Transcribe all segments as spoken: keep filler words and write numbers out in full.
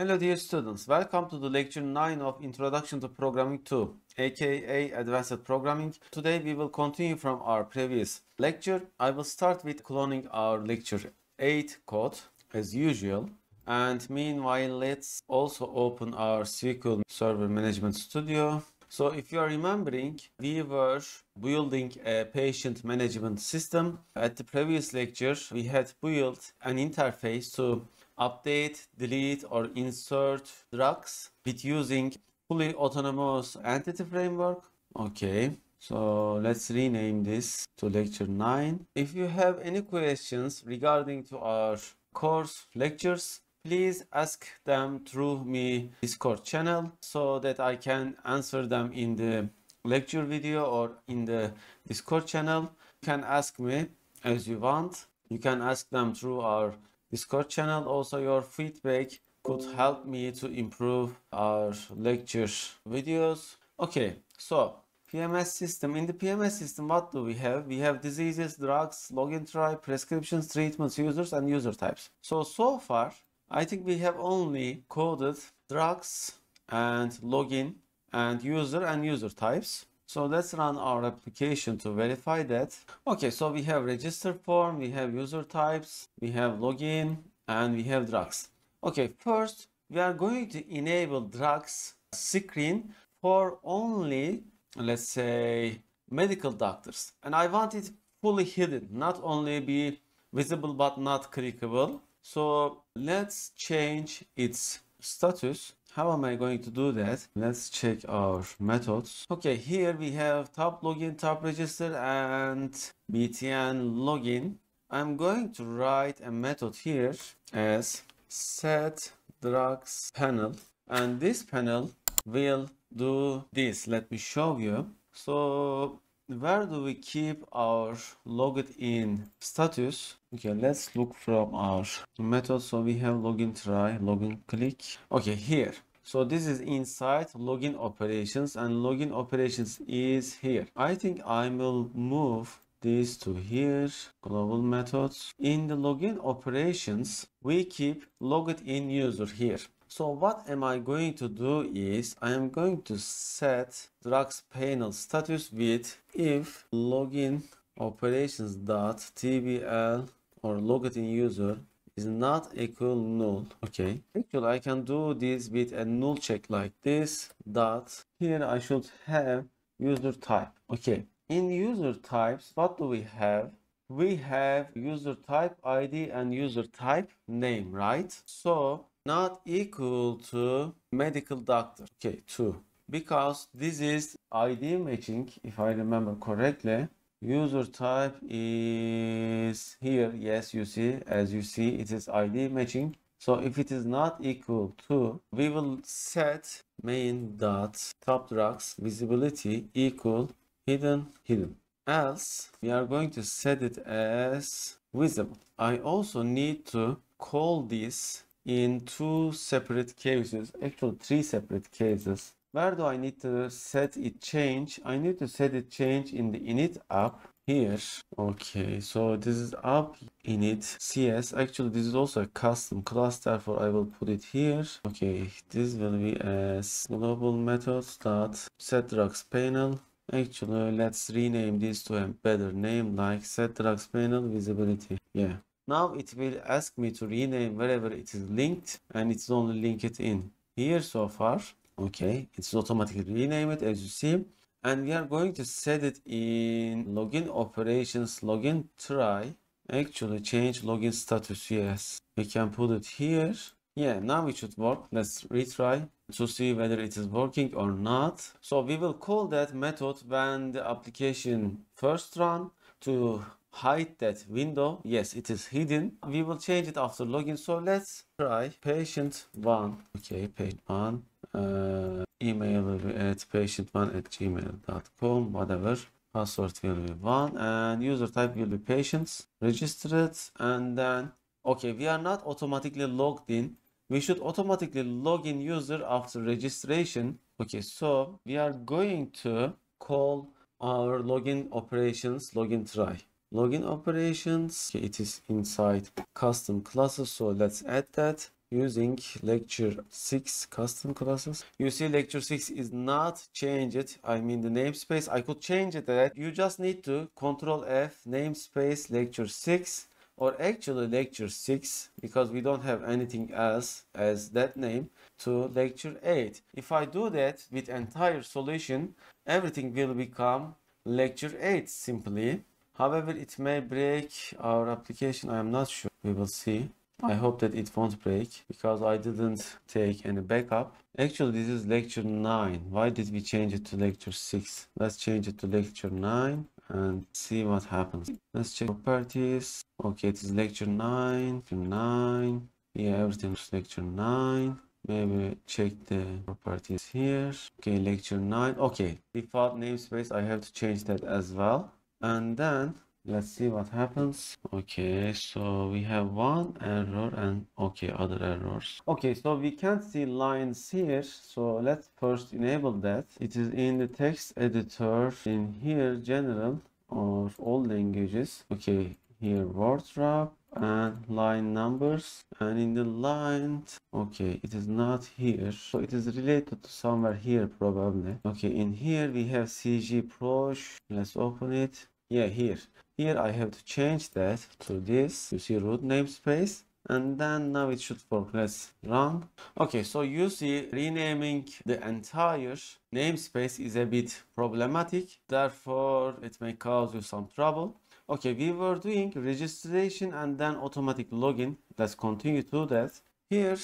Hello dear students, welcome to the lecture nine of Introduction to Programming two, aka Advanced Programming. Today we will continue from our previous lecture. I will start with cloning our lecture eight code as usual. And meanwhile, let's also open our S Q L Server Management Studio. So if you are remembering, we were building a patient management system. At the previous lecture, we had built an interface to update, delete, or insert drugs with using fully autonomous entity framework. Okay, so let's rename this to lecture nine. If you have any questions regarding to our course lectures, please ask them through me Discord channel so that I can answer them in the lecture video or in the Discord channel. You can ask me as you want. You can ask them through our Discord channel. Also, your feedback could help me to improve our lecture videos. Okay, so P M S system. In the P M S system, what do we have? We have diseases, drugs, login type, prescriptions, treatments, users, and user types. So, so far, I think we have only coded drugs and login and user and user types. So let's run our application to verify that. Okay, so we have register form, we have user types, we have login, and we have drugs. Okay, first we are going to enable drugs screen for only, let's say, medical doctors. And I want it fully hidden, not only be visible but not clickable. So let's change its status. How am I going to do that? Let's check our methods. Okay, here we have top login, top register, and B T N login. I'm going to write a method here as set drugs panel, and this panel will do this. Let me show you. So where do we keep our logged in status? Okay, let's look from our method. So we have login try, login click. Okay, here. So this is inside login operations, and login operations is here. I think I will move these to here, global methods. In the login operations, we keep logged in user here. So what am I going to do is I am going to set drugs panel status with if login operations dot tbl or logged in user is not equal null. Okay, actually I can do this with a null check like this dot here. I should have user type. Okay, in user types, what do we have? We have user type I D and user type name, right? So not equal to medical doctor. Okay, two, because this is I D matching. If I remember correctly, user type is here. Yes, you see, as you see, it is I D matching. So if it is not equal to, we will set main dot top drugs visibility equal hidden hidden. Else we are going to set it as visible. I also need to call this in two separate cases, actually three separate cases. Where do I need to set it change? I need to set it change in the init app here. Okay, so this is app init cs. Actually, this is also a custom class, therefore I will put it here. Okay, this will be as global methods dot set drugs panel. Actually, let's rename this to a better name like set drugs panel visibility. Yeah. Now it will ask me to rename wherever it is linked, and it's only linked in here so far. Okay, it's automatically renamed as you see. And we are going to set it in login operations, login try. Actually change login status, yes. We can put it here. Yeah, now it should work. Let's retry to see whether it is working or not. So we will call that method when the application first run to hide that window. Yes, it is hidden. We will change it after login. So let's try patient one. Okay, patient one. Uh, email will be at patient one at gmail dot com. Whatever. Password will be one, and user type will be patients. Register it, and then okay. We are not automatically logged in. We should automatically log in user after registration. Okay, so we are going to call our login operations login try. Login operations, okay, it is inside custom classes, so let's add that. using lecture six custom classes. You see lecture six is not changed. I mean the namespace. I could change it that. You just need to control F namespace lecture six or actually lecture six because we don't have anything else as that name to lecture eight. If I do that with entire solution, everything will become lecture eight simply. However, it may break our application. I am not sure. We will see. I hope that it won't break because I didn't take any backup. Actually, this is lecture nine. Why did we change it to lecture six? Let's change it to lecture nine and see what happens. Let's check properties. Okay, it is lecture nine, lecture nine. Yeah, everything is lecture nine. Maybe check the properties here. Okay, lecture nine. Okay, default namespace. I have to change that as well. And then let's see what happens. Okay, so we have one error and okay, other errors. Okay, so we can't see lines here. So let's first enable that. It is in the text editor in here, general or all languages. Okay, here word wrap and line numbers, and in the line, okay, it is not here, so it is related to somewhere here probably. Okay, in here we have C G prosh. Let's open it. Yeah, here here I have to change that to this. You see root namespace, and then now it should work. Let's run. Okay, so you see renaming the entire namespace is a bit problematic, therefore it may cause you some trouble. Okay, we were doing registration and then automatic login. Let's continue to that. Here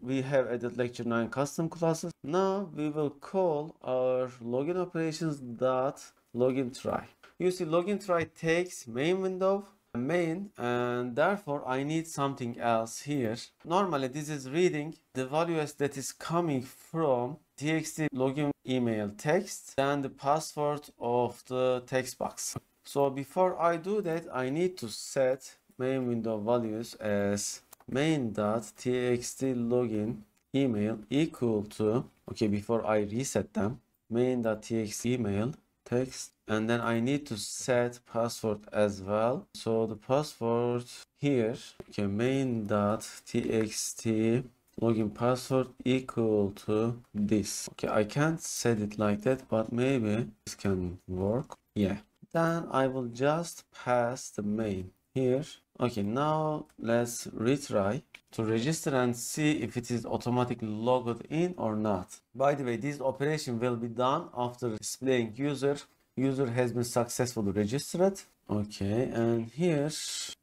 we have added lecture nine custom classes. Now we will call our login operations dot login try. You see login try takes main window main, and therefore I need something else here. Normally this is reading the values that is coming from txt login email text and the password of the text box. So before I do that, I need to set main window values as main.txt login email equal to, okay, before I reset them, main.txt email text, and then I need to set password as well. So the password here, okay, main.txt login password equal to this. Okay, I can't set it like that, but maybe this can work. Yeah. Then I will just pass the main here. Okay, now let's retry to register and see if it is automatically logged in or not. By the way, this operation will be done after displaying user. User has been successfully registered. Okay, and here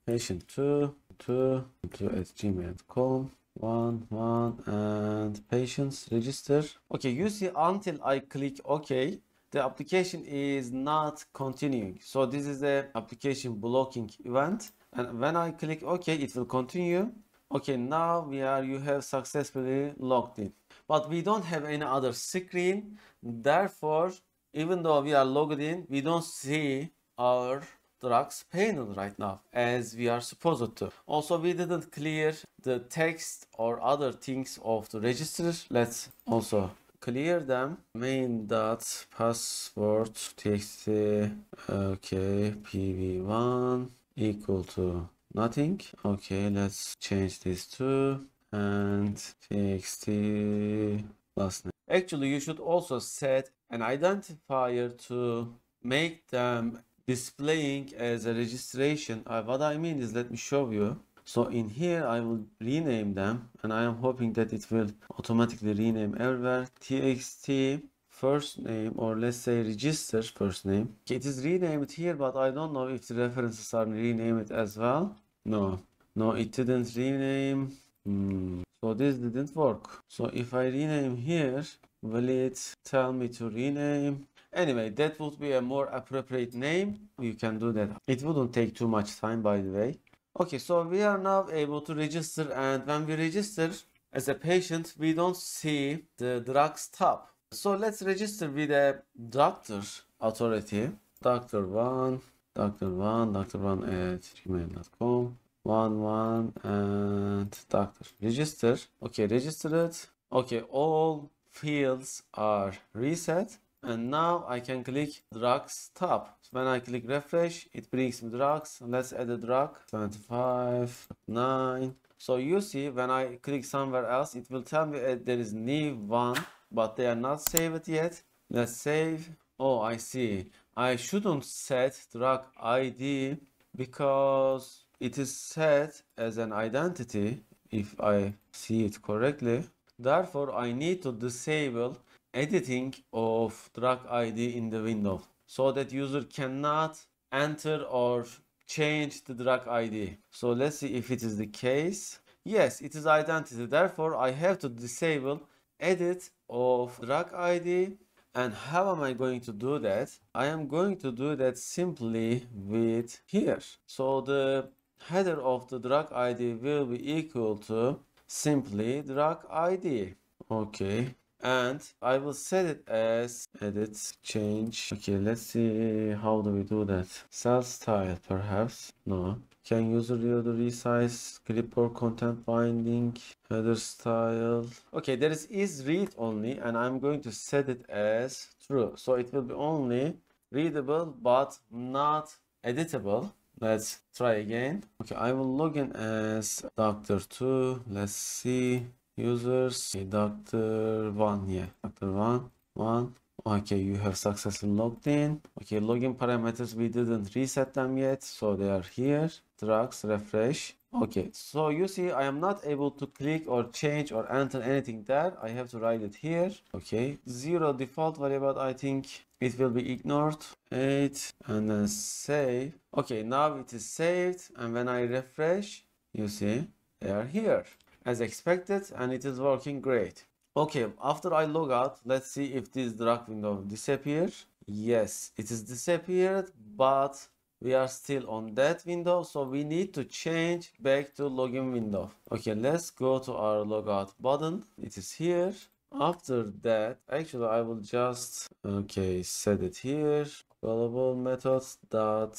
patient two two two at gmail dot com. One, one, and patients register. Okay, you see until I click OK, the application is not continuing. So this is the application blocking event. And when I click OK, it will continue. Okay, now we are, you have successfully logged in. But we don't have any other screen. Therefore, even though we are logged in, we don't see our drugs panel right now as we are supposed to. Also, we didn't clear the text or other things of the register. Let's also clear them. Main dot password txt, okay, p v one equal to nothing. Okay, let's change this to and txt last name. Actually, you should also set an identifier to make them displaying as a registration. Uh, what I mean is, let me show you. So in here, I will rename them, and I am hoping that it will automatically rename everywhere. Txt first name, or let's say register first name. It is renamed here, but I don't know if the references are renamed as well. No, no, it didn't rename. Hmm. So this didn't work. So if I rename here, will it tell me to rename? Anyway, that would be a more appropriate name. You can do that. It wouldn't take too much time, by the way. Okay, so we are now able to register, and when we register as a patient, we don't see the drugs tab. So let's register with a doctor authority. Doctor one, doctor one, doctor one at gmail dot com, one one, and doctor. Register. Okay, registered. Okay, all fields are reset. And now I can click drugs tab. So when I click refresh, it brings me drugs. Let's add a drug. twenty-five, nine. So you see, when I click somewhere else, it will tell me there is new one, but they are not saved yet. Let's save. Oh, I see. I shouldn't set drag I D because it is set as an identity, if I see it correctly. Therefore, I need to disable editing of drag I D in the window so that user cannot enter or change the drag I D. So let's see if it is the case. Yes, it is identity. Therefore, I have to disable edit of drag I D. And how am I going to do that? I am going to do that simply with here. So the header of the drag I D will be equal to simply drag I D. Okay. And I will set it as edit change. Okay, let's see how do we do that. Cell style perhaps. No. Can user read the resize grip or content binding header style? Okay, there is is read only, and I'm going to set it as true. So it will be only readable but not editable. Let's try again. Okay, I will log in as Doctor two. Let's see. Users, okay, Doctor one, yeah, Doctor one, one, okay, you have successfully logged in. Okay, login parameters, we didn't reset them yet, so they are here. Drugs, refresh. Okay, so you see, I am not able to click or change or enter anything there. I have to write it here. Okay, zero default variable, I think it will be ignored. Eight, and then save. Okay, now it is saved, and when I refresh, you see, they are here. As expected, and it is working great. Okay, after I log out, let's see if this drag window disappears. Yes, it is disappeared, but we are still on that window, so we need to change back to login window. Okay, let's go to our logout button. It is here. After that, actually, I will just okay set it here. Global methods dot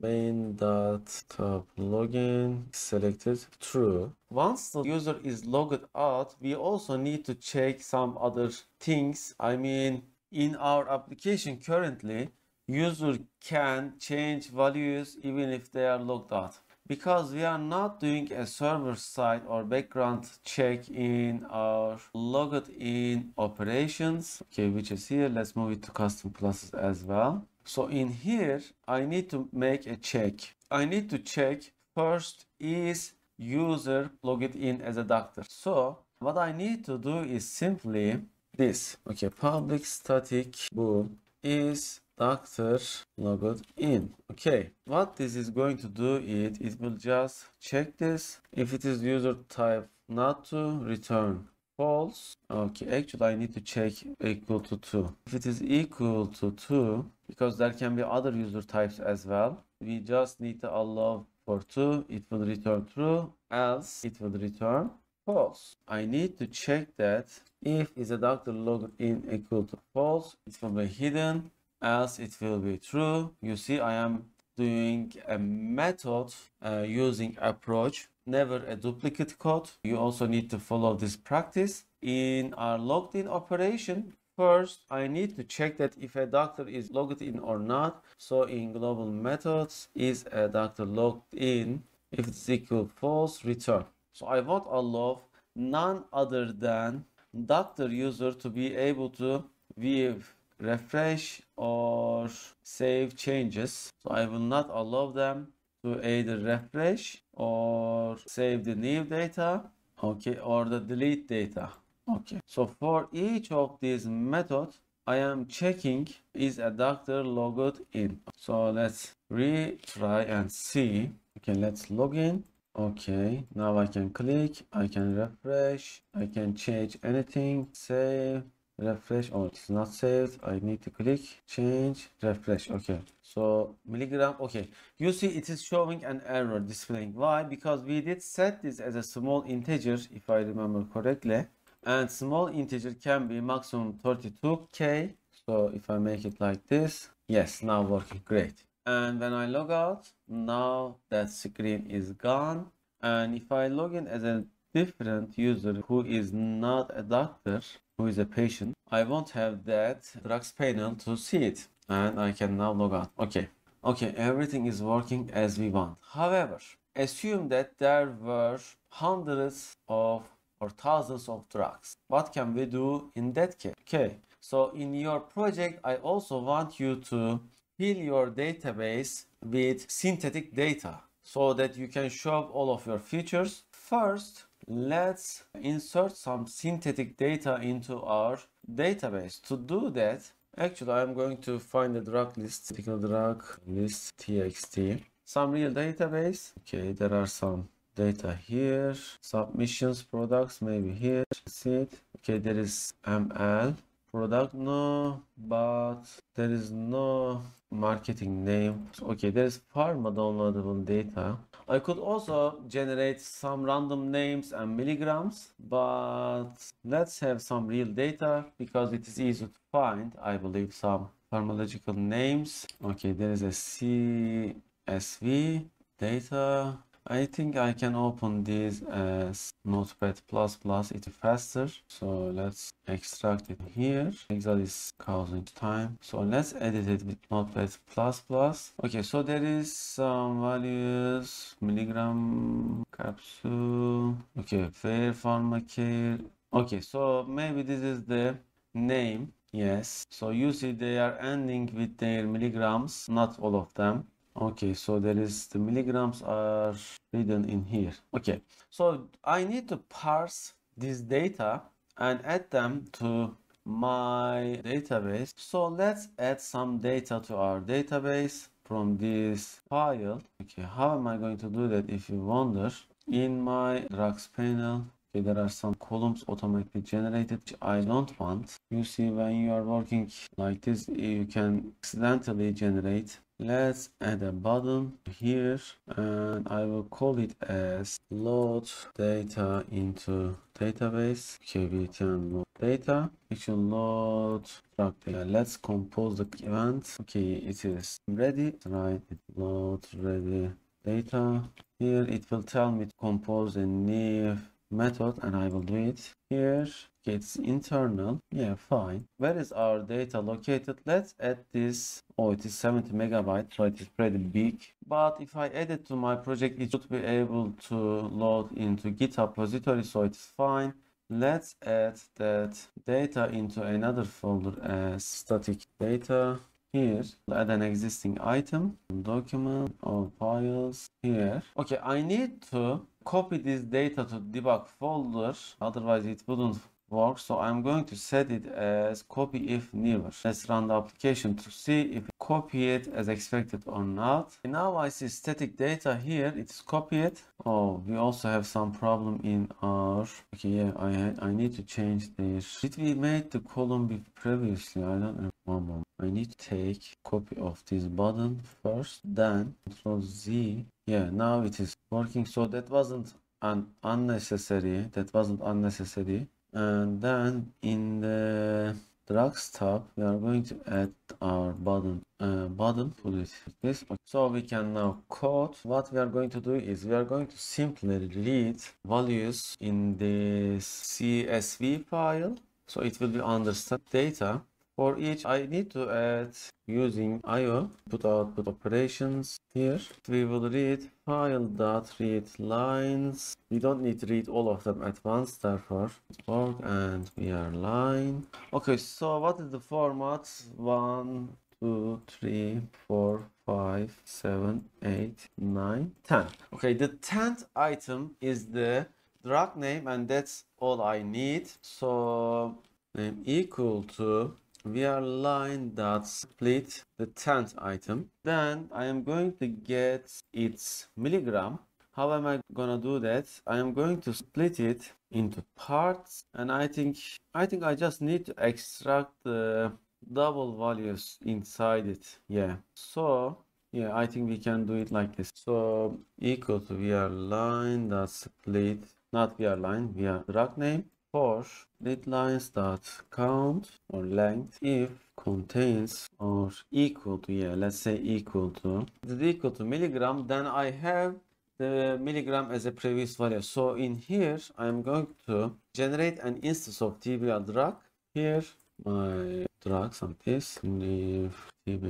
main dot top login selected true. Once the user is logged out, we also need to check some other things. I mean, in our application currently, user can change values even if they are logged out, because we are not doing a server side or background check in our logged in operations. Okay, which is here. Let's move it to custom classes as well. So in here, I need to make a check. I need to check first, is user logged in as a doctor. So what I need to do is simply this. Okay, public static bool is doctor logged in. Okay, what this is going to do is it will just check this. If it is user type not to, return false. Okay, actually I need to check equal to two. If it is equal to two, because there can be other user types as well, we just need to allow for two. It will return true, else it will return false. I need to check that if is a doctor logged in equal to false, it will be hidden, else it will be true. You see, I am doing a method uh, using approach, never a duplicate code. You also need to follow this practice. In our logged in operation, first I need to check that if a doctor is logged in or not. So in global methods, is a doctor logged in, if it's equal false, return. So I won't allow none other than doctor user to be able to view, refresh or save changes. So I will not allow them to either refresh or save the new data, okay, or the delete data. Okay, so for each of these methods, I am checking is a doctor logged in. So let's retry and see. Okay, let's log in. Okay, now I can click, I can refresh, I can change anything, save, refresh. Oh, it's not saved. I need to click change, refresh. Okay, so milligram. Okay, you see it is showing an error displaying. Why? Because we did set this as a small integer, if I remember correctly, and small integer can be maximum thirty-two K. So if I make it like this, yes, now working great. And when I log out, now that screen is gone. And if I log in as a different user who is not a doctor, who is a patient, I won't have that drugs panel to see it, and I can now log out. Okay, okay, everything is working as we want. However, assume that there were hundreds of or thousands of drugs. What can we do in that case? Okay, so in your project, I also want you to fill your database with synthetic data so that you can show all of your features. First, let's insert some synthetic data into our database. To do that, actually, I'm going to find the drug list, drug list txt, some real database. Okay, there are some data here, submissions, products, maybe here, that's it. Okay, there is M L, product, no, but there is no marketing name. Okay, there is pharma downloadable data. I could also generate some random names and milligrams, but let's have some real data because it is easy to find, I believe, some pharmacological names. Okay, there is a C S V data. I think I can open this as Notepad plus plus, it's faster. So let's extract it here. Exile is causing time. So let's edit it with Notepad plus plus. Okay, so there is some values, milligram, capsule. Okay, fair, pharmacare. Okay, so maybe this is the name. Yes. So you see they are ending with their milligrams, not all of them. Okay, so there is the milligrams are written in here. Okay, so I need to parse this data and add them to my database. So let's add some data to our database from this file. Okay, how am I going to do that if you wonder? In my drugs panel, okay, there are some columns automatically generated, which I don't want. You see, when you are working like this, you can accidentally generate. Let's add a button here and I will call it as load data into database. Okay, we can load data. We should load drug data. Let's compose the event. Okay, it is ready. Right, load ready data. Here it will tell me to compose a new method and I will do it here. Okay, it's internal. Yeah, fine. Where is our data located? Let's add this. Oh, it is seventy megabytes, so it is pretty big. But if I add it to my project, it should be able to load into GitHub repository, so it's fine. Let's add that data into another folder as static data. Here, add an existing item, document, or files, here. Okay, I need to copy this data to debug folder, otherwise it wouldn't work. So I'm going to set it as copy if newer. Let's run the application to see if we copy it as expected or not. Now I see static data here, it's copied. Oh, we also have some problem in our... Okay, yeah, I, I need to change this. Did we make the column previously? I don't know. One moment. I need to take copy of this button first, then Control Z. Yeah, now it is working. So that wasn't an unnecessary. That wasn't unnecessary. And then in the drugs tab, we are going to add our button. Uh, button put it like this. Okay. So we can now code. What we are going to do is we are going to simply read values in this C S V file. So it will be under stat data. For each, I need to add using I O put output operations here. We will read file.readLines. We don't need to read all of them at once, therefore. Org and we are line. Okay, so what is the format? one, two, three, four, five, seven, eight, nine, ten. Okay, the tenth item is the drug name, and that's all I need. So name equal to we are line dot split the tenth item. Then I am going to get its milligram. How am I gonna do that? I am going to split it into parts, and I think I think I just need to extract the double values inside it. Yeah. So yeah, I think we can do it like this. So equal to we are line dot split, not we are line, we are drug name. For readlines dot count or length if contains or equal to, yeah, let's say equal to, is it equal to milligram? Then I have the milligram as a previous value. So in here I'm going to generate an instance of T B R drug. Here my drugs on this, T B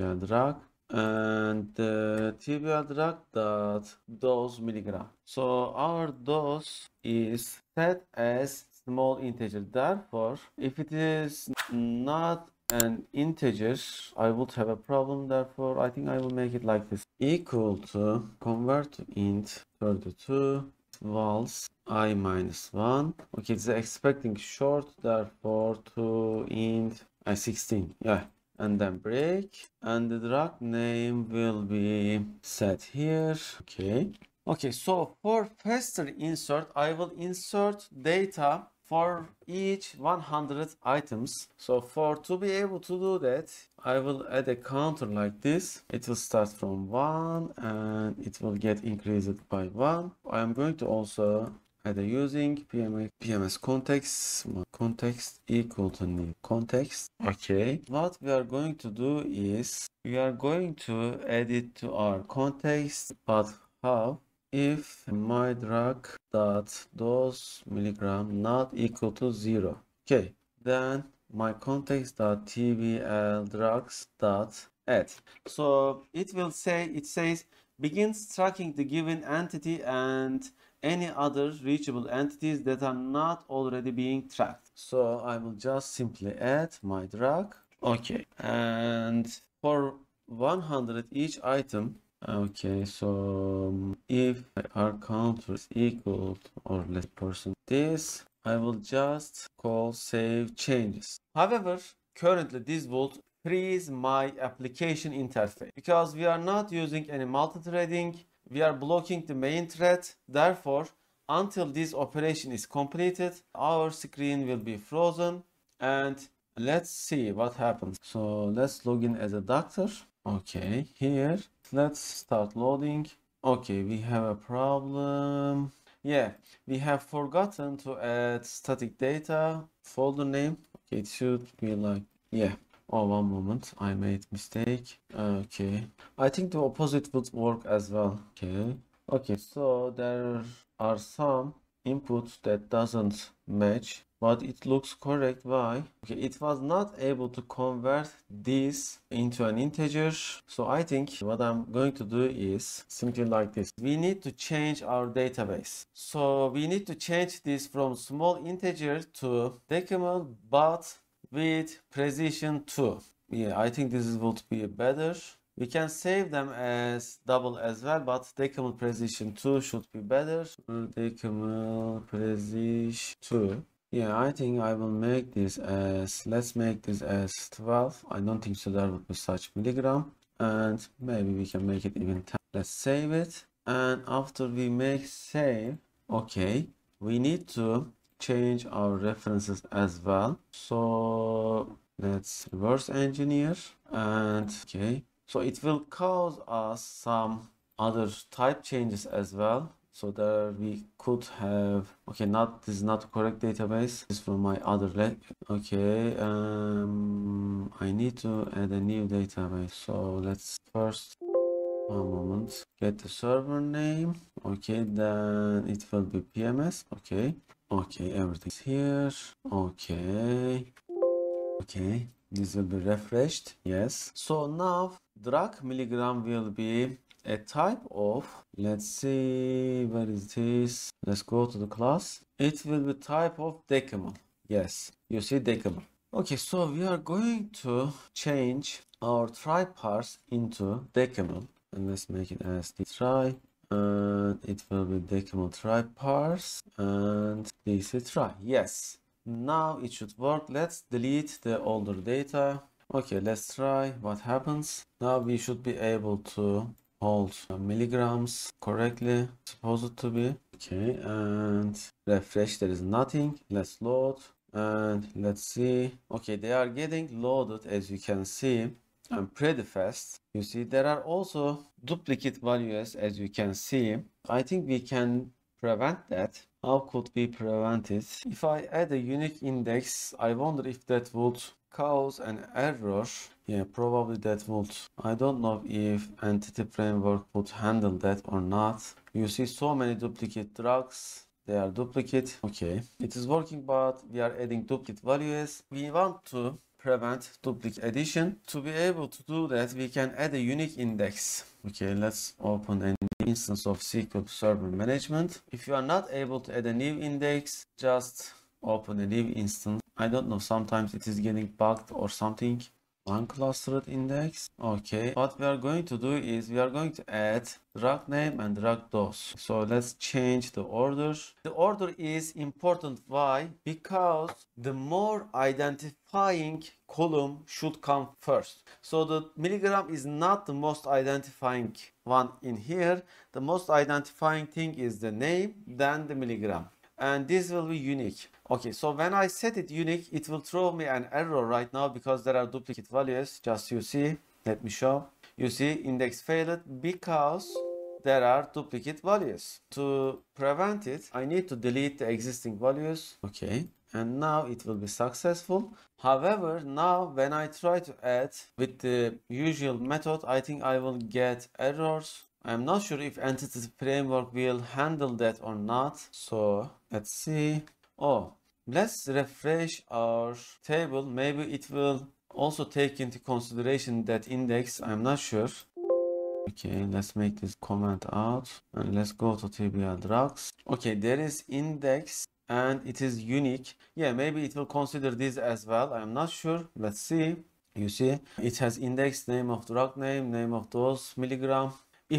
R drug, and uh, tibia drag dot dose milligram. So our dose is set as small integer. Therefore, if it is not an integer, I would have a problem. Therefore, I think I will make it like this: equal to convert to int thirty-two vals I minus one. Okay, it's expecting short, therefore to int uh, sixteen. Yeah. And then break, and the drug name will be set here. Okay. Okay, so for faster insert, I will insert data for each one hundred items. So for to be able to do that, I will add a counter like this. It will start from one and it will get increased by one. I am going to also add a using P M S, P M S context, context equal to new context. Okay. What we are going to do is we are going to add it to our context, but how? If my drug dot dose milligram not equal to zero. Okay, then my context dot tbl drugs dot add. So it will say, it says begins tracking the given entity and any other reachable entities that are not already being tracked. So I will just simply add my drug. Okay, and for one hundred each item. Okay, so if our counter is equal to or less percent this, I will just call save changes. However, currently this would freeze my application interface because we are not using any multi-threading. We are blocking the main thread. Therefore, until this operation is completed, our screen will be frozen. And let's see what happens. So let's log in as a doctor. Okay, here let's start loading. Okay, we have a problem. Yeah, we have forgotten to add static data folder name. Okay, it should be like, yeah. Oh, one moment, I made mistake. Okay, I think the opposite would work as well. Okay, okay, so there are some inputs that doesn't match, but it looks correct. Why? Okay, it was not able to convert this into an integer. So I think what I'm going to do is simply like this. We need to change our database. So we need to change this from small integer to decimal, but with precision two. Yeah, I think this would be better. We can save them as double as well, but decimal precision two should be better. Decimal precision two. Yeah, I think I will make this as, let's make this as twelve. I don't think so there would be such milligram. And maybe we can make it even ten. Let's save it. And after we make save, okay, we need to change our references as well. So let's reverse engineer. And okay, so it will cause us some other type changes as well. So there we could have, okay, not, this is not correct database. This is from my other leg. Okay, um, I need to add a new database. So let's first, one moment, get the server name. Okay, then it will be P M S. Okay, okay, everything's here. Okay, okay, this will be refreshed. Yes. So now drug milligram will be a type of, let's see, where is this? Let's go to the class. It will be type of decimal. Yes, you see decimal. Okay, so we are going to change our try parse into decimal, and let's make it as the try, and it will be decimal try parse and D C try. Yes, now it should work. Let's delete the older data. Okay, let's try what happens. Now we should be able to hold milligrams correctly, supposed to be. Okay, and refresh, there is nothing. Let's load and let's see. Okay, they are getting loaded, as you can see, and pretty fast. You see, there are also duplicate values, as you can see. I think we can prevent that. How could we prevent it? If I add a unique index, I wonder if that would cause an error. Yeah, probably that would. I don't know if Entity Framework would handle that or not. You see so many duplicate drugs. They are duplicate. Okay, it is working, but we are adding duplicate values. We want to prevent duplicate addition. To be able to do that, we can add a unique index. Okay, let's open an instance of S Q L Server Management. If you are not able to add a new index, just open a new instance. I don't know, sometimes it is getting bugged or something. Unclustered index. Okay, what we are going to do is we are going to add drag name and drag dose. So let's change the order. The order is important. Why? Because the more identifying column should come first. So the milligram is not the most identifying one in here. The most identifying thing is the name, then the milligram. And this will be unique. Okay, so when I set it unique, it will throw me an error right now because there are duplicate values. Just you see, let me show. You see, index failed because there are duplicate values. To prevent it, I need to delete the existing values. Okay, and now it will be successful. However, now when I try to add with the usual method, I think I will get errors. I'm not sure if Entity Framework will handle that or not. So let's see. Oh, let's refresh our table. Maybe it will also take into consideration that index. I'm not sure. Okay, let's make this comment out and let's go to T B R drugs. Okay, there is index and it is unique. Yeah, maybe it will consider this as well. I'm not sure. Let's see. You see, it has index, name of drug name, name of dose, milligram.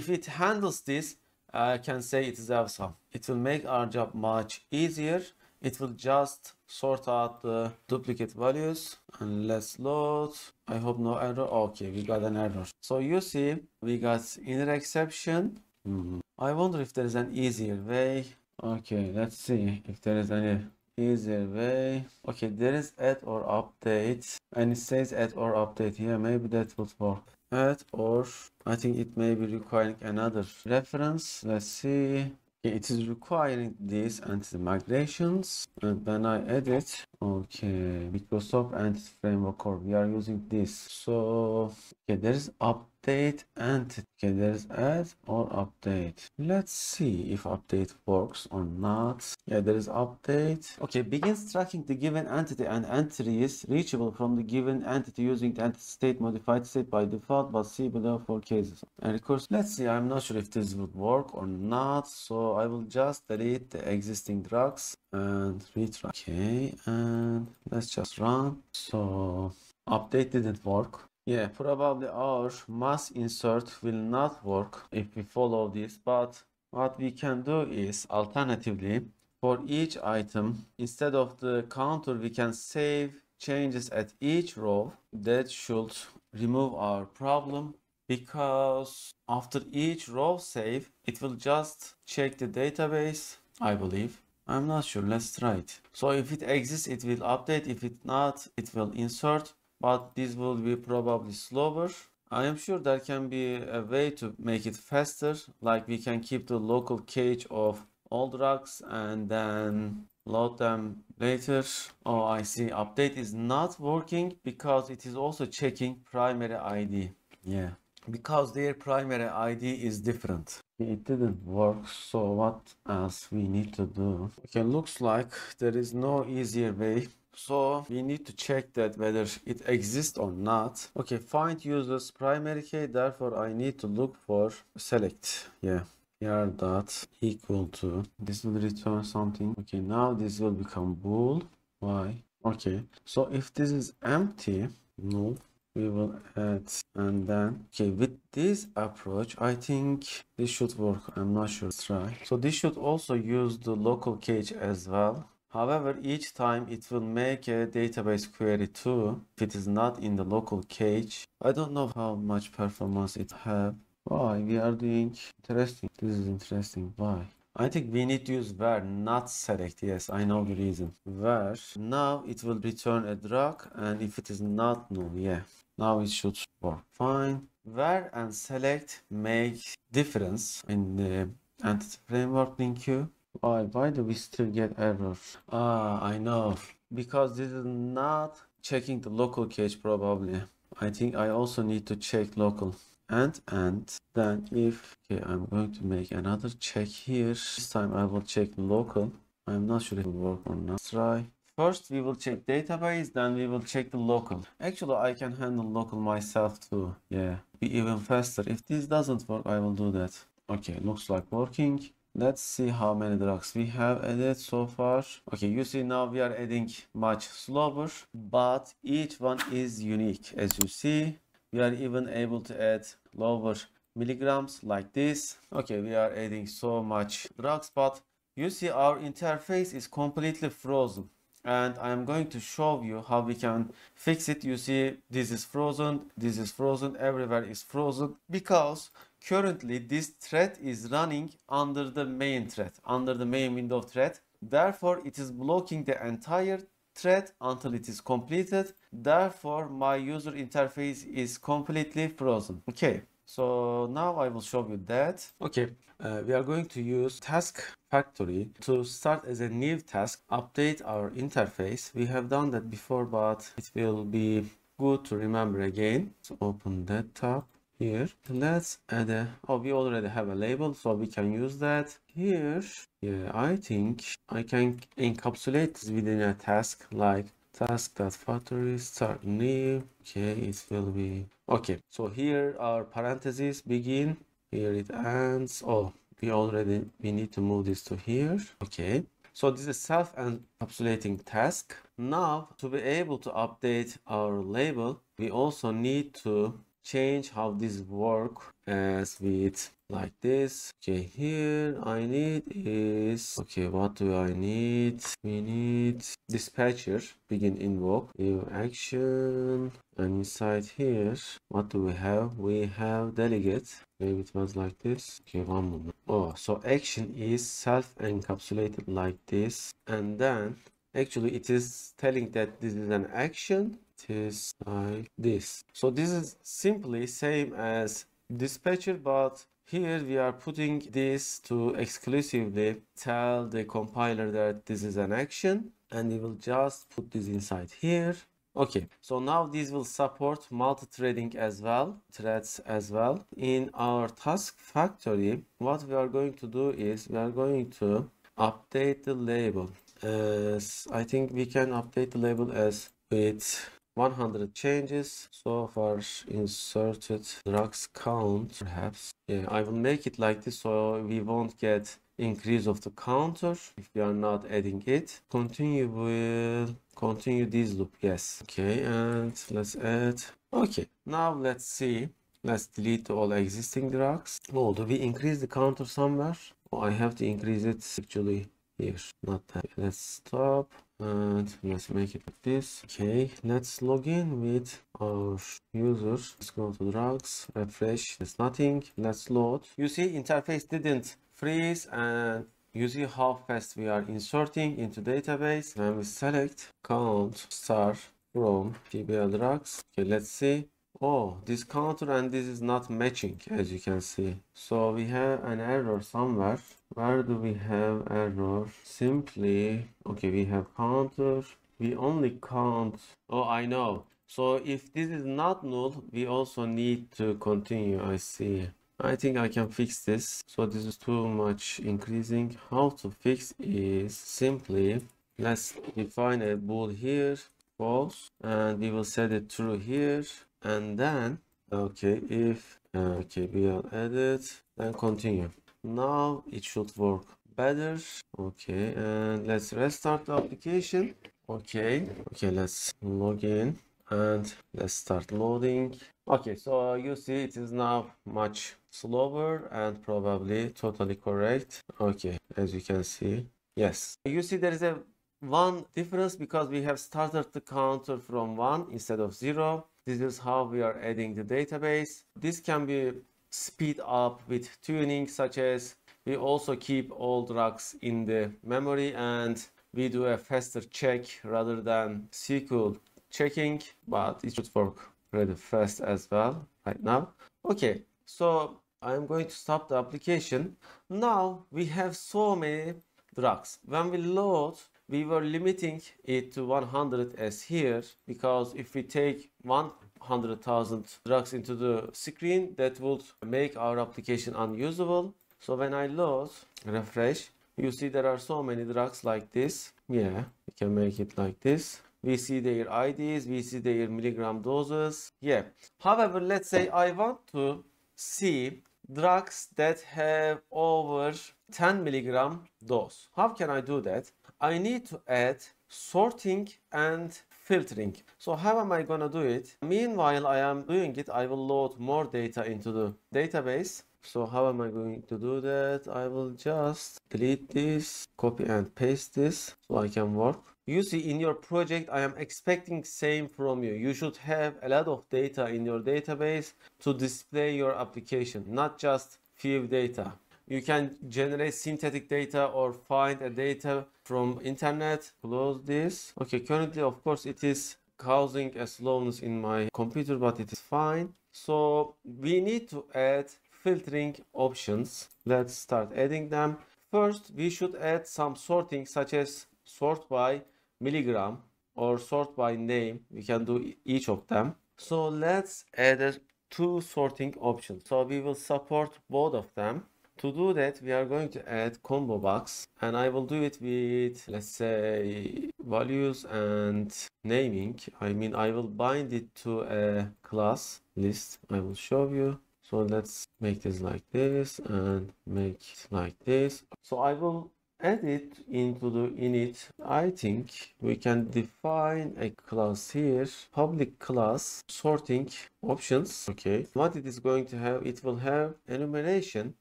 If it handles this, I can say it is awesome. It will make our job much easier. It will just sort out the duplicate values. And let's load. I hope no error. Okay, we got an error. So you see, we got inner exception. Mm-hmm. I wonder if there is an easier way. Okay, let's see if there is any easier way. Okay, there is add or update. And it says add or update here. Yeah, maybe that will work. Add or I think it may be requiring another reference. Let's see. It is requiring this entity migrations. And when I edit, okay, Microsoft Entity Framework Core. We are using this. So okay, there is update entity. Okay, there is add or update. Let's see if update works or not. Yeah, there is update. Okay, begins tracking the given entity and entry is reachable from the given entity using the entity state modified state by default, but see below for cases. And of course, let's see. I'm not sure if this would work or not. So I will just delete the existing drugs and retry. Okay, and let's just run. So update didn't work. Yeah, probably our mass insert will not work if we follow this, but what we can do is alternatively for each item, instead of the counter, we can save changes at each row. That should remove our problem because after each row save, it will just check the database, I believe. I'm not sure. Let's try it. So if it exists, it will update. If it's not, it will insert. But this will be probably slower. I am sure there can be a way to make it faster. Like we can keep the local cache of all drugs and then load them later. Oh, I see. Update is not working because it is also checking primary I D. Yeah. Because their primary I D is different. It didn't work. So what else we need to do? Okay, looks like there is no easier way. So we need to check that whether it exists or not. Okay, find user's primary key. Therefore, I need to look for select. Yeah, here dot equal to. This will return something. Okay, now this will become bool. Why? Okay. So if this is empty, no, we will add and then. Okay, with this approach, I think this should work. I'm not sure. Let's try. So this should also use the local cache as well. However, each time it will make a database query too if it is not in the local cache. I don't know how much performance it have. Why we are doing interesting. This is interesting. Why? I think we need to use where, not select. Yes, I know the reason. Where now it will return a drug and if it is not null, yeah. Now it should work fine. Where and select make difference in the entity framework in queue. Why, why do we still get errors? Ah, I know. Because this is not checking the local cache probably. I think I also need to check local. And, and then if... Okay, I'm going to make another check here. This time I will check local. I'm not sure if it will work or not. Let's try. First we will check database, then we will check the local. Actually I can handle local myself too. Yeah, be even faster. If this doesn't work, I will do that. Okay, looks like working. Let's see how many drugs we have added so far. Okay, you see now we are adding much slower, but each one is unique. As you see, we are even able to add lower milligrams like this. Okay, we are adding so much drugs, but you see our interface is completely frozen, and I am going to show you how we can fix it. You see, this is frozen, this is frozen, everywhere is frozen, because currently this thread is running under the main thread, under the main window thread. Therefore it is blocking the entire thread until it is completed. Therefore my user interface is completely frozen. Okay, so now I will show you that. Okay, uh, we are going to use Task Factory to start as a new task, update our interface. We have done that before, but it will be good to remember again. So open that tab here. Let's add a, oh, we already have a label, so we can use that here. Yeah, I think I can encapsulate this within a task, like task.factory start new. Okay, it will be okay. So here our parentheses begin, here it ends. Oh, we already we need to move this to here. Okay, so this is self-encapsulating task. Now to be able to update our label, we also need to change how this work as with like this. Okay, here I need is, okay, what do I need? We need dispatcher begin invoke new action, and inside here what do we have? We have delegate. Maybe it was like this. Okay, one moment. Oh, so action is self encapsulated like this, and then actually it is telling that this is an action. It is like this. So this is simply same as dispatcher, but here we are putting this to exclusively tell the compiler that this is an action, and we will just put this inside here. Okay, so now this will support multi-threading as well, threads as well. In our task factory, what we are going to do is we are going to update the label as, I think we can update the label as with one hundred changes. So far inserted drugs count, perhaps. Yeah, I will make it like this so we won't get increase of the counter if we are not adding it. Continue will continue this loop. Yes. Okay, and let's add. Okay, now let's see. Let's delete all existing drugs. Oh, do we increase the counter somewhere? Oh, I have to increase it actually here. Not that. Let's stop. And let's make it like this. Okay, let's log in with our user. Let's go to drugs, refresh. There's nothing. Let's load. You see, interface didn't freeze, and you see how fast we are inserting into database. When we select count star from T B L drugs. Okay, let's see. Oh, this counter and this is not matching, as you can see. So we have an error somewhere. Where do we have error? Simply, okay, we have counter. We only count. Oh, I know. So if this is not null, we also need to continue. I see. I think I can fix this. So this is too much increasing. How to fix is simply, let's define a bool here, false, and we will set it true here. And then, okay, if, okay, we will edit and continue. Now it should work better. Okay, and let's restart the application. Okay, okay, let's log in and let's start loading. Okay, so you see it is now much slower and probably totally correct. Okay, as you can see, yes. You see there is a one difference because we have started the counter from one instead of zero. This is how we are adding the database. This can be speed up with tuning, such as we also keep all drugs in the memory and we do a faster check rather than S Q L checking, but it should work pretty fast as well right now. Okay, so I'm going to stop the application. Now we have so many drugs. When we load, we were limiting it to one hundred as here, because if we take one hundred thousand drugs into the screen, that would make our application unusable. So when I load, refresh, you see there are so many drugs like this. Yeah, we can make it like this. We see their I Ds, we see their milligram doses. Yeah. However, let's say I want to see drugs that have over ten milligram dose. How can I do that? I need to add sorting and filtering. So how am I gonna do it? Meanwhile, I am doing it, I will load more data into the database. So how am I going to do that? I will just delete this, copy and paste this so I can work. You see, in your project, I am expecting same from you. You should have a lot of data in your database to display your application, not just few data. You can generate synthetic data or find a data from internet. Close this. Okay, currently, of course, it is causing a slowness in my computer, but it is fine. So we need to add filtering options. Let's start adding them. First, we should add some sorting, such as sort by milligram or sort by name. We can do each of them. So let's add a two sorting options. So we will support both of them. To do that, we are going to add ComboBox, and I will do it with, let's say, values and naming. I mean, I will bind it to a class list. I will show you. So let's make this like this and make it like this. So I will add it into the init. I think we can define a class here, public class sorting options. Okay, what it is going to have, it will have enumeration,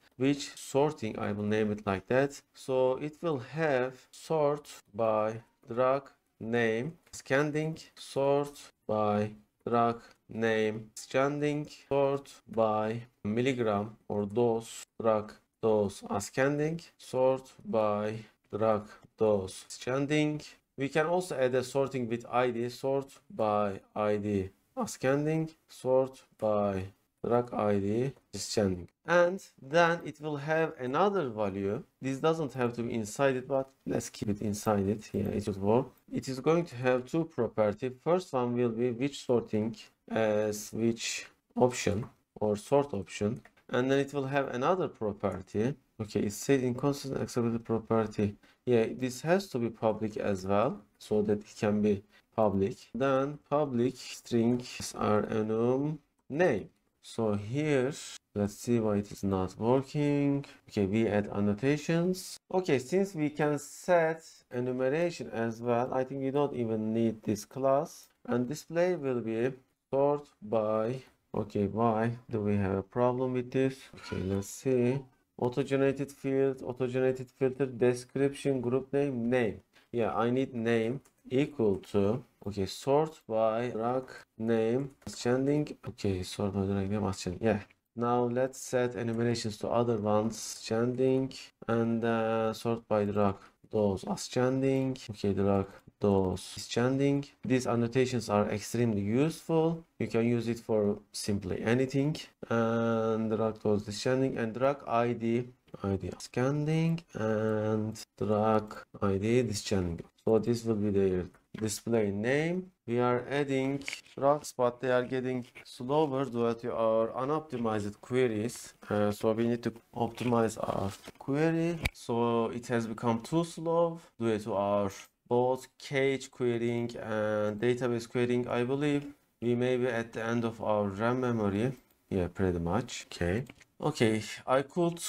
which sorting, I will name it like that. So it will have sort by drug name, scanning, sort by drug name, scanning, sort by milligram or dose, drug dose, ascending, sort by drug dose, scanning. We can also add a sorting with I D, sort by I D, ascending, sort by drug I D, scanning. And then it will have another value. This doesn't have to be inside it, but let's keep it inside it. Here, yeah, it should work. It is going to have two properties. First one will be which sorting as which option or sort option. And then it will have another property. Okay, it says inconsistent accepted property. Yeah, this has to be public as well, so that it can be public. Then public string are enum name. So here, let's see why it is not working. Okay, we add annotations. Okay, since we can set enumeration as well, I think we don't even need this class. And display will be sort by. Okay, why do we have a problem with this? Okay, let's see. Auto-generated field, auto-generated filter, description, group name, name. Yeah, I need name equal to, okay, sort by drug name ascending. Okay, sort by drug name ascending. Yeah, now let's set enumerations to other ones, ascending, and uh, sort by drug dose ascending. Okay, drug dose ascending. These annotations are extremely useful. You can use it for simply anything. And drug dose ascending and drug I D, I D scanning, and drug I D scanning. So this will be their display name. We are adding drugs, but they are getting slower due to our unoptimized queries. Uh, so we need to optimize our query. So it has become too slow due to our both cache querying and database querying. I believe we may be at the end of our RAM memory. Yeah, pretty much. Okay. Okay, I could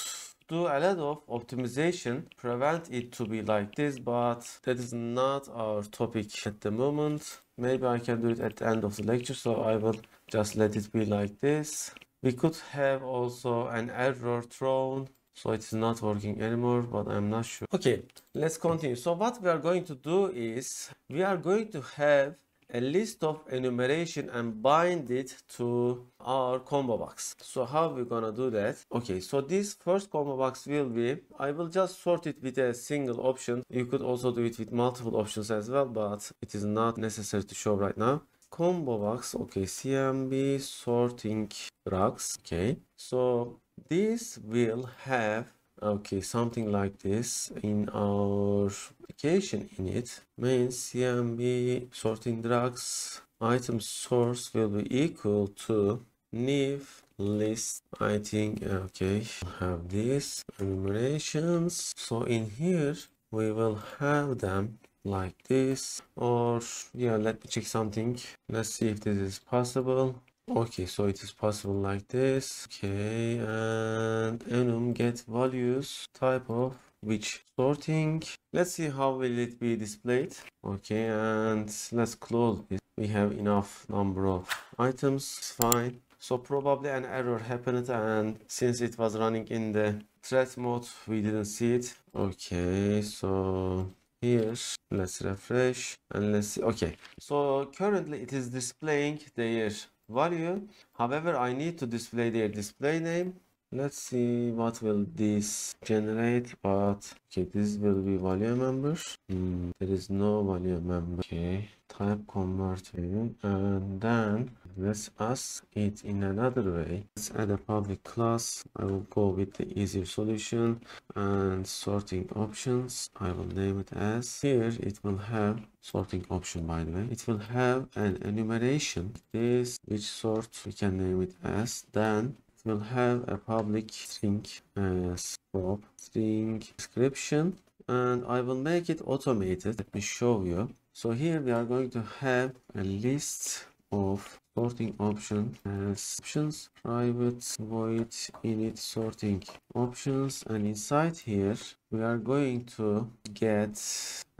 do a lot of optimization, prevent it to be like this, but that is not our topic at the moment. Maybe I can do it at the end of the lecture, so I will just let it be like this. We could have also an error thrown, so it's not working anymore, but I'm not sure. Okay, let's continue. So what we are going to do is, we are going to have a list of enumeration and bind it to our combo box. So how are we gonna do that? Okay, so this first combo box will be, I will just sort it with a single option. You could also do it with multiple options as well, but it is not necessary to show right now. Combo box, okay, C M B sorting drugs. Okay, so this will have, okay, something like this in our application in it. Main C M B sorting drugs item source will be equal to new list. I think, okay, have these enumerations. So in here we will have them like this, or yeah, let me check something. Let's see if this is possible. Okay, so it is possible like this. Okay, and enum get values type of which sorting. Let's see how will it be displayed. Okay, and let's close this. We have enough number of items, fine. So probably an error happened, and since it was running in the thread mode, we didn't see it. Okay, so here, let's refresh and let's see. Okay, so currently it is displaying their value. However, I need to display their display name. Let's see what will this generate, but okay, this will be value member. Hmm, there is no value member. Okay, type converting, and then let's ask it in another way. Let's add a public class. I will go with the easier solution, and sorting options I will name it as. Here it will have sorting option, by the way. It will have an enumeration, this which sort we can name it as. Then will have a public string as prop string description, and I will make it automated. Let me show you. So here we are going to have a list of sorting option as options, private void init sorting options, and inside here we are going to get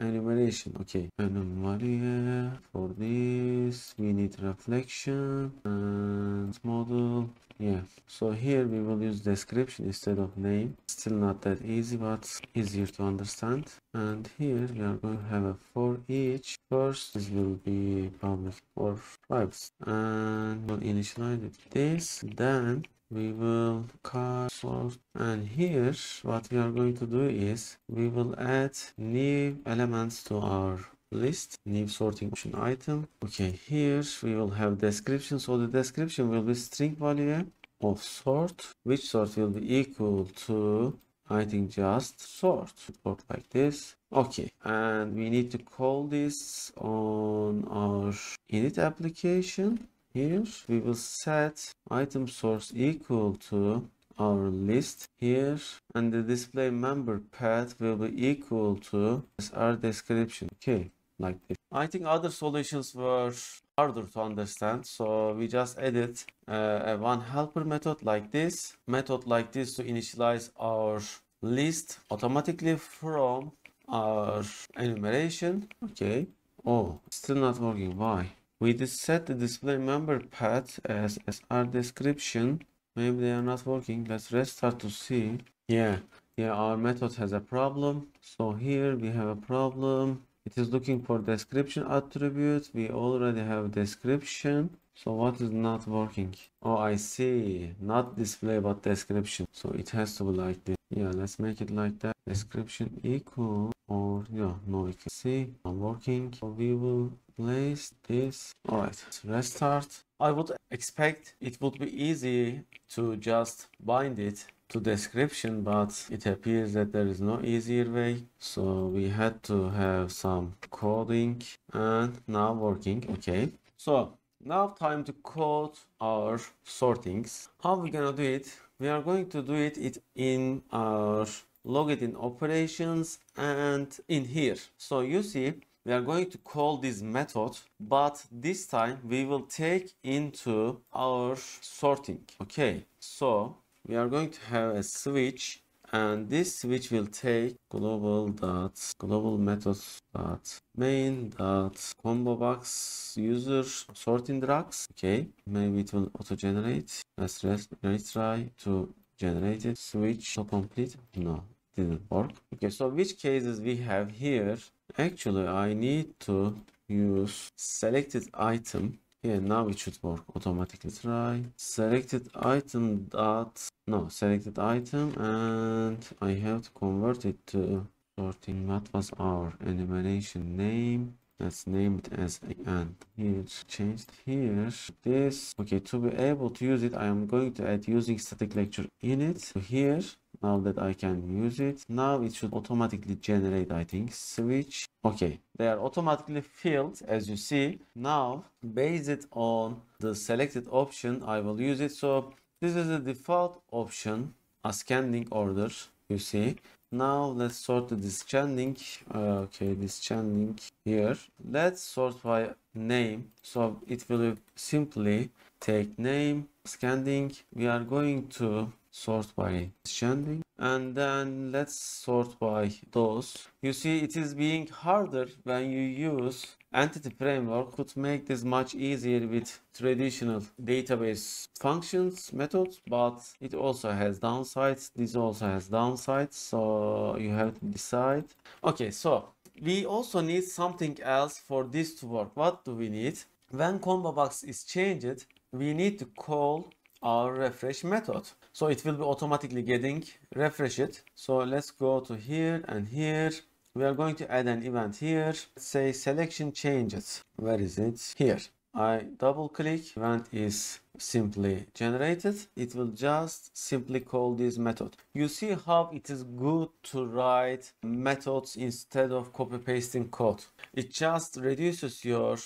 enumeration. Okay, anomaly. For this we need reflection and model. Yeah, so here we will use description instead of name. Still not that easy, but easier to understand. And here we are going to have a for each. First this will be public for tribes, and we'll initialize with this. Then we will cut sort, and here what we are going to do is we will add new elements to our list, new sorting option item. Okay, here we will have description. So the description will be string value of sort, which sort will be equal to, I think, just sort, sort like this. Okay, and we need to call this on our init application. Here we will set item source equal to our list here, and the display member path will be equal to our description. Okay, like this. I think other solutions were harder to understand, so we just added uh, a one helper method like this method like this to initialize our list automatically from our enumeration. Okay, oh, still not working. Why? We just set the display member path as, as our description. Maybe they are not working. Let's restart to see. Yeah, yeah, our method has a problem. So here we have a problem. It is looking for description attribute. We already have description. So what is not working? Oh, I see. Not display, but description. So it has to be like this. Yeah, let's make it like that. Description equal or no, no, we can see not working. So we will place this. All right, let's restart. I would expect it would be easy to just bind it to description, but it appears that there is no easier way, so we had to have some coding, and now working. Okay, so now time to code our sortings. How we gonna do it? We are going to do it, it in our login operations and in here. So you see, we are going to call this method, but this time we will take into our sorting. Okay, so we are going to have a switch, and this switch will take global dot global methods dot main dot ComboBox user sorting drugs. Okay, maybe it will auto generate. Let's retry to generate it. Switch to complete. No, didn't work. Okay, so which cases we have here? Actually, I need to use selected item. Yeah, now it should work automatically. Try selected item dot no selected item, and I have to convert it to sorting. What was our enumeration name? Let's name it as and it's changed here this. Okay, to be able to use it, I am going to add using static lecture in it here. Now that I can use it, now it should automatically generate, I think, switch. Okay, they are automatically filled, as you see. Now, based on the selected option, I will use it. So this is the default option, ascending order, you see. Now let's sort the discard link. Okay, discard link here. Let's sort by name. So it will simply take name, scanning. We are going to sort by scanning, and then let's sort by those. You see, it is being harder when you use Entity Framework. Could make this much easier with traditional database functions methods, but it also has downsides. This also has downsides, so you have to decide. Okay, so we also need something else for this to work. What do we need? When ComboBox is changed, we need to call our refresh method, so it will be automatically getting refreshed. So let's go to here and here. We are going to add an event here. Let's say selection changes. Where is it? Here. I double click. Event is simply generated. It will just simply call this method. You see how it is good to write methods instead of copy pasting code. It just reduces your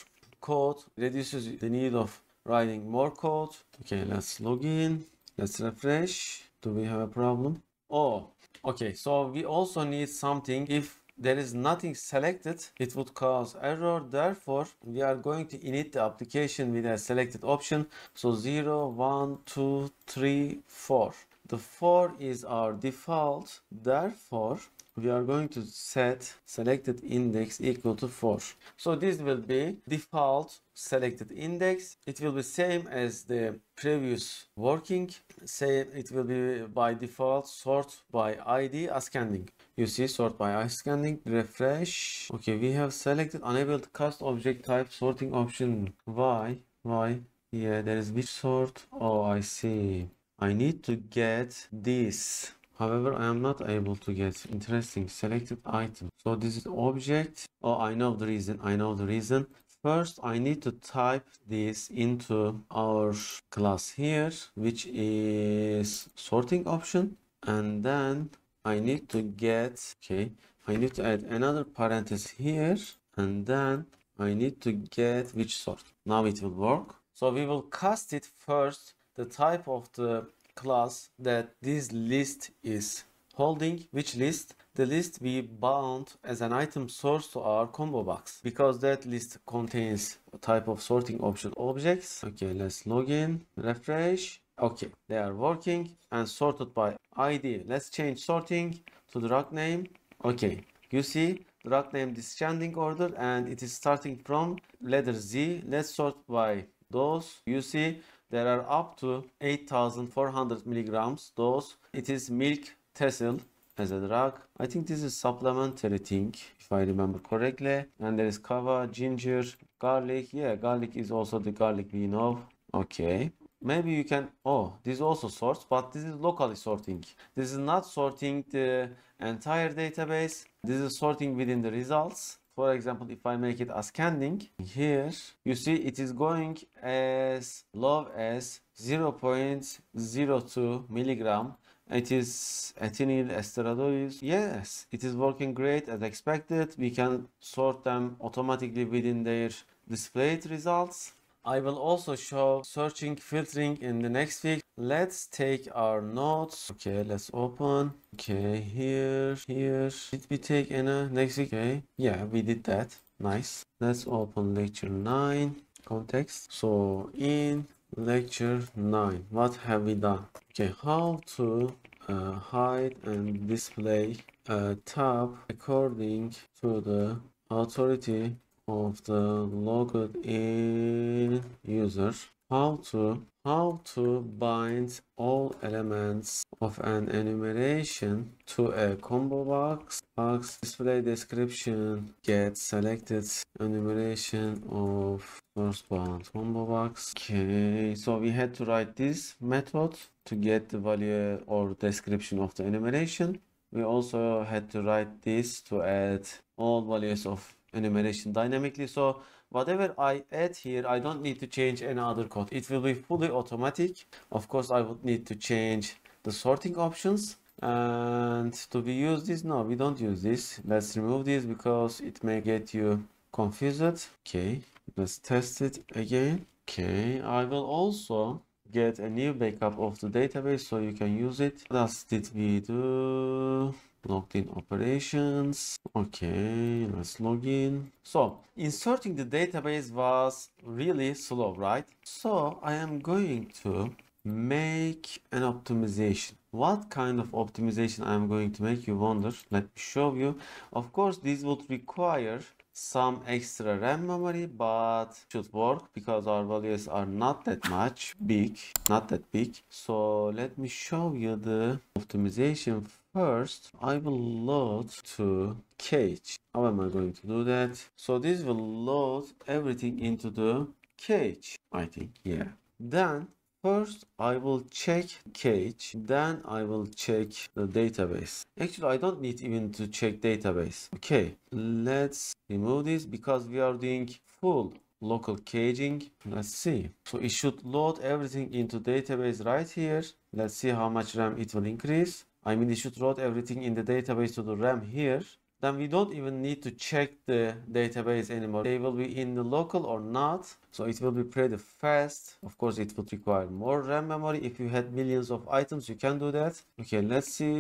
code, reduces the need of writing more code. Okay, let's log in. Let's refresh. Do we have a problem? Oh, okay. So we also need something. If there is nothing selected, it would cause error. Therefore, we are going to init the application with a selected option. So zero, one, two, three, four. The four is our default. Therefore, we are going to set selected index equal to four. So this will be default selected index. It will be same as the previous working. Say it will be by default sort by I D ascending. You see, sort by ascending. Refresh. Okay, we have selected enabled cast object type sorting option. Why? Why? Yeah, there is which sort. Oh, I see. I need to get this. However, I am not able to get interesting selected item. So this is object. Oh, I know the reason. I know the reason. First, I need to type this into our class here, which is sorting option. And then I need to get, okay, I need to add another parenthesis here. And then I need to get which sort. Now it will work. So we will cast it first, the type of the class that this list is holding. Which list? The list we bound as an item source to our combo box, because that list contains a type of sorting option objects. Okay, let's log in, refresh. Okay, they are working and sorted by I D. Let's change sorting to the drag name. Okay, you see drag name descending order, and it is starting from letter Z. Let's sort by those. You see there are up to eight thousand four hundred milligrams dose. It is milk thistle as a drug. I think this is supplementary thing, if I remember correctly. And there is kava, ginger, garlic. Yeah, garlic is also the garlic we know. Okay. Maybe you can, oh, this also sorts, but this is locally sorting. This is not sorting the entire database. This is sorting within the results. For example, if I make it ascending here, you see it is going as low as zero point zero two milligram. It is ethinyl estradiol. Yes, it is working great as expected. We can sort them automatically within their displayed results. I will also show searching, filtering in the next week. Let's take our notes. Okay, let's open. Okay, here, here. Did we take any next week? Okay, yeah, we did that. Nice. Let's open lecture nine context. So in lecture nine, what have we done? Okay, how to uh, hide and display a tab according to the authority of the logged in user. How to how to bind all elements of an enumeration to a combo box. Box display description get selected enumeration of first bound combo box. Okay, so we had to write this method to get the value or description of the enumeration. We also had to write this to add all values of enumeration dynamically. So whatever I add here, I don't need to change any other code. It will be fully automatic. Of course, I would need to change the sorting options. And do we use this? No, we don't use this. Let's remove this because it may get you confused. Okay, let's test it again. Okay, I will also get a new backup of the database so you can use it. What else did we do? Logged in operations. Okay, let's log in. So inserting the database was really slow, right? So I am going to make an optimization. What kind of optimization I am going to make, you wonder? Let me show you. Of course, this would require some extra RAM memory, but should work because our values are not that much big, not that big. So let me show you the optimization first. I will load to cache. How am I going to do that? So this will load everything into the cache, I think. Yeah. Then first I will check cache, then I will check the database. Actually, I don't need even to check database. Okay, let's remove this because we are doing full local caching. Let's see. So it should load everything into database right here. Let's see how much RAM it will increase. I mean, it should load everything in the database to the RAM here. Then we don't even need to check the database anymore. They will be in the local or not. So it will be pretty fast. Of course, it would require more RAM memory. If you had millions of items, you can do that. Okay, let's see.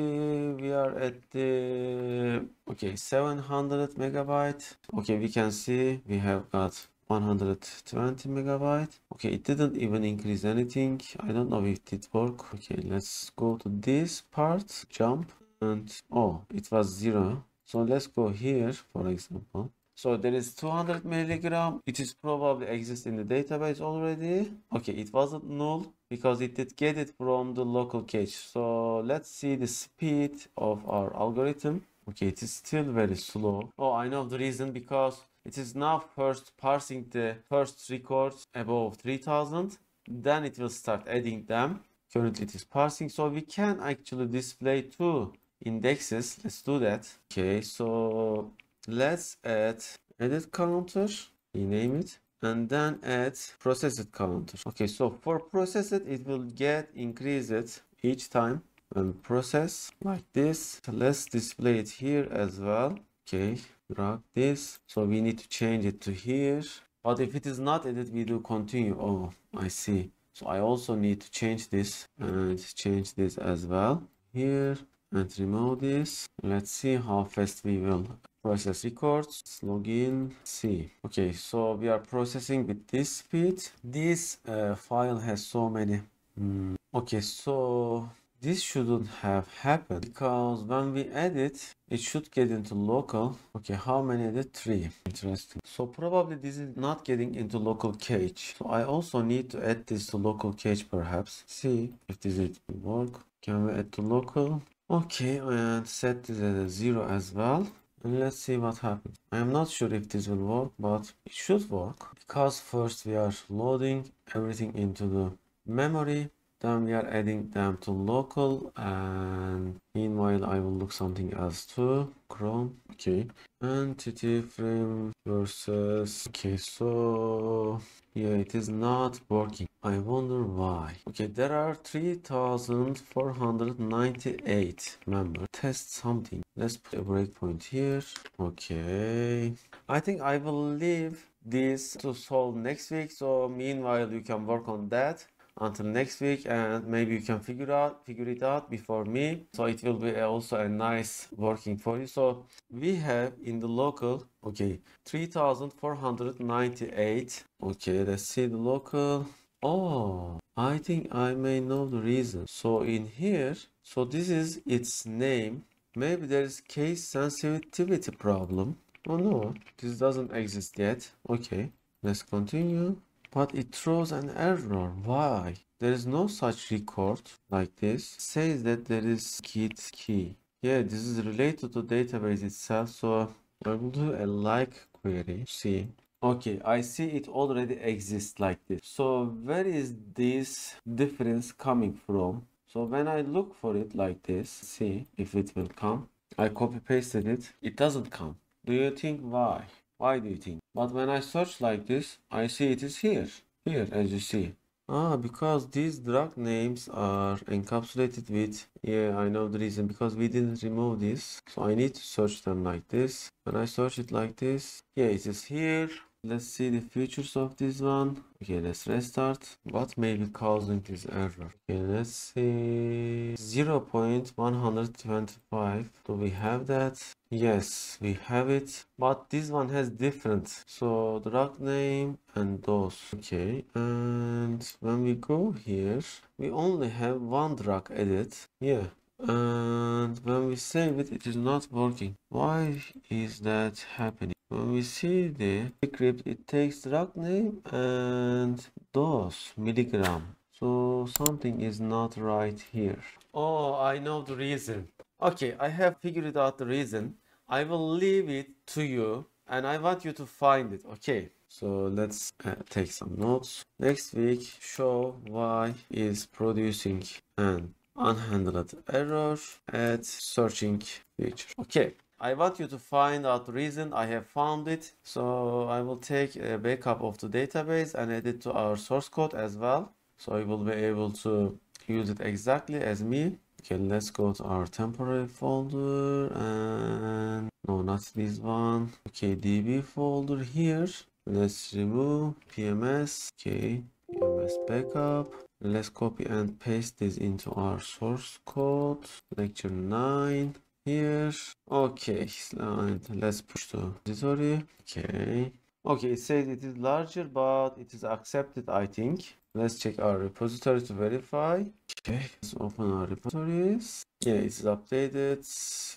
We are at the, okay, seven hundred megabyte. Okay, we can see we have got one hundred twenty megabyte. Okay, it didn't even increase anything. I don't know if it did work. Okay, let's go to this part, jump, and oh, it was zero. So let's go here, for example. So there is two hundred milligram. It is probably exists in the database already. Okay, it wasn't null because it did get it from the local cache. So let's see the speed of our algorithm. Okay, it is still very slow. Oh, I know the reason, because it is now first parsing the first records above three thousand. Then it will start adding them. Currently it is parsing. So we can actually display two indexes. Let's do that. Okay, so let's add edit counter, rename it, and then add processed counter. Okay, so for processed, it will get increased each time and process like this. Let's display it here as well. Okay, drag this. So we need to change it to here, but if it is not edit, we do continue. Oh, I see. So I also need to change this and change this as well here. And remove this. Let's see how fast we will process records. Let's log in. See. Okay, so we are processing with this speed. This uh, file has so many. Mm. Okay, so this shouldn't have happened because when we edit, it should get into local. Okay, how many edit? Three. Interesting. So probably this is not getting into local cache. So I also need to add this to local cache perhaps. See if this will work. Can we add to local? Okay, and set this as a zero as well, and let's see what happens. I am not sure if this will work, but it should work because first we are loading everything into the memory, then we are adding them to local, and meanwhile I will look something else too. Chrome. Okay, entity frame versus. Okay, so yeah, it is not working. I wonder why. Okay, there are three thousand four hundred ninety-eight members. Test something. Let's put a breakpoint here. Okay, I think I will leave this to solve next week. So meanwhile you can work on that until next week, and maybe you can figure out figure it out before me. So it will be also a nice working for you. So we have in the local, okay, three thousand four hundred ninety-eight. Okay, let's see the local. Oh, I think I may know the reason. So in here, so this is its name. Maybe there is case sensitivity problem. Oh no, this doesn't exist yet. Okay, let's continue. But it throws an error. Why? There is no such record like this. It says that there is git key. Yeah, this is related to database itself. So I will do a like query. See. Okay, I see it already exists like this. So where is this difference coming from? So when I look for it like this, see if it will come. I copy pasted it. It doesn't come. Do you think why? Why do you think? But when I search like this, I see it is here. Here, as you see. Ah, because these drug names are encapsulated with... Yeah, I know the reason. Because we didn't remove this. So I need to search them like this. When I search it like this, yeah, it is here. Let's see the features of this one. Okay, let's restart. What may be causing this error? Okay, let's see. zero point one two five. Do we have that? Yes, we have it. But this one has different. So drag name and those. Okay, and when we go here, we only have one drag edit. Yeah. And when we save it, it is not working. Why is that happening? When we see the script, it takes drug name and dose milligram. So something is not right here. Oh, I know the reason. Okay, I have figured out the reason. I will leave it to you and I want you to find it. Okay. So let's uh, take some notes. Next week, show why is producing and unhandled error at searching feature. Okay, I want you to find out the reason. I have found it, so I will take a backup of the database and add it to our source code as well, so I will be able to use it exactly as me. Okay, let's go to our temporary folder and no, not this one. Okay, D B folder here. Let's remove P M S. Okay, P M S backup. Let's copy and paste this into our source code. Lecture nine here. Okay, and let's push to repository. Okay. Okay, it says it is larger, but it is accepted, I think. Let's check our repository to verify. Okay, let's open our repositories. Yeah, it's updated.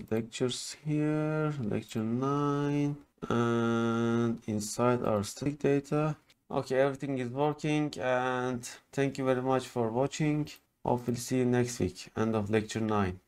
Lectures here. Lecture nine. And inside our static data. Okay, everything is working, and thank you very much for watching. Hope we'll see you next week. End of lecture nine.